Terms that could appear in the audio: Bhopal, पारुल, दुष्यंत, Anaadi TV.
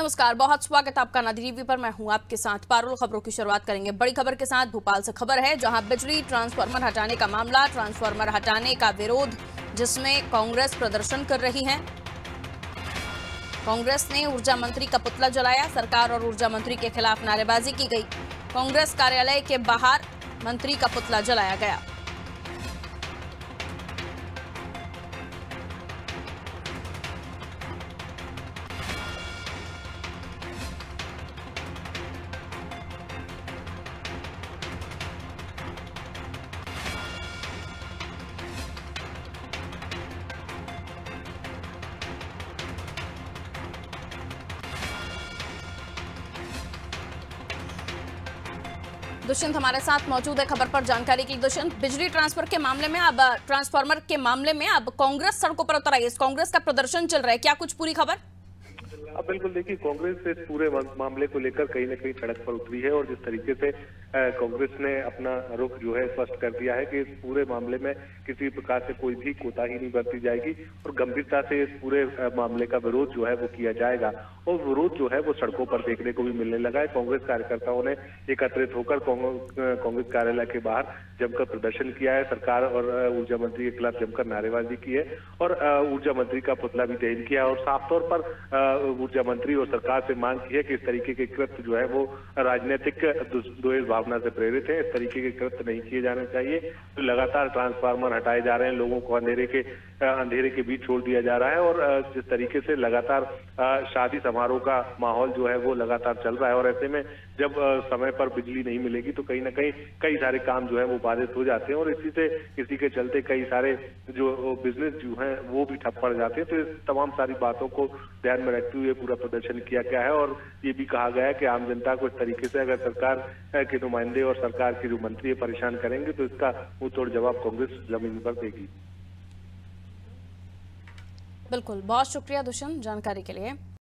नमस्कार, बहुत स्वागत आपका अनादि टीवी पर। मैं हूं आपके साथ पारुल। खबरों की शुरुआत करेंगे बड़ी खबर के साथ। भोपाल से खबर है, जहां बिजली ट्रांसफार्मर हटाने का मामला, ट्रांसफार्मर हटाने का विरोध जिसमें कांग्रेस प्रदर्शन कर रही है। कांग्रेस ने ऊर्जा मंत्री का पुतला जलाया, सरकार और ऊर्जा मंत्री के खिलाफ नारेबाजी की गई। कांग्रेस कार्यालय के बाहर मंत्री का पुतला जलाया गया। दुष्यंत हमारे साथ मौजूद है खबर पर जानकारी के लिए। दुष्यंत, बिजली ट्रांसफर के मामले में, अब ट्रांसफार्मर के मामले में अब कांग्रेस सड़कों पर उतर आई है, कांग्रेस का प्रदर्शन चल रहा है, क्या कुछ पूरी खबर? अब बिल्कुल देखिए, कांग्रेस इस पूरे मामले को लेकर कहीं ना कहीं सड़क पर उतरी है और जिस तरीके से कांग्रेस ने अपना रुख जो है स्पष्ट कर दिया है कि इस पूरे मामले में किसी प्रकार से कोई भी कोताही नहीं बरती जाएगी और गंभीरता से इस पूरे मामले का विरोध जो है वो किया जाएगा। और विरोध जो है वो सड़कों पर देखने को भी मिलने लगा है। कांग्रेस कार्यकर्ताओं ने एकत्रित होकर कांग्रेस कार्यालय के बाहर जमकर प्रदर्शन किया है, सरकार और ऊर्जा मंत्री के खिलाफ जमकर नारेबाजी की है और ऊर्जा मंत्री का पुतला भी दहन किया और साफ तौर पर ऊर्जा मंत्री और सरकार से मांग की है कि इस तरीके के कृत्य जो है वो राजनीतिक द्वेष भावना से प्रेरित है, इस तरीके के कृत्य नहीं किए जाने चाहिए। तो लगातार ट्रांसफार्मर हटाए जा रहे हैं, लोगों को अंधेरे के बीच छोड़ दिया जा रहा है और जिस तरीके से लगातार शादी समारोह का माहौल जो है वो लगातार चल रहा है और ऐसे में जब समय पर बिजली नहीं मिलेगी तो कहीं ना कहीं कई सारे काम जो है वो बाधित हो जाते हैं और इसी के चलते कई सारे जो बिजनेस जो है वो भी ठप पड़ जाते हैं। तो इस तमाम सारी बातों को ध्यान में रखते हुए पूरा प्रदर्शन किया गया है और ये भी कहा गया है कि आम जनता को इस तरीके से अगर सरकार के नुमाइंदे और सरकार के जो मंत्री है परेशान करेंगे तो इसका मुंहतोड़ जवाब कांग्रेस जमीन पर देगी। बिल्कुल, बहुत शुक्रिया दुष्यंत जानकारी के लिए।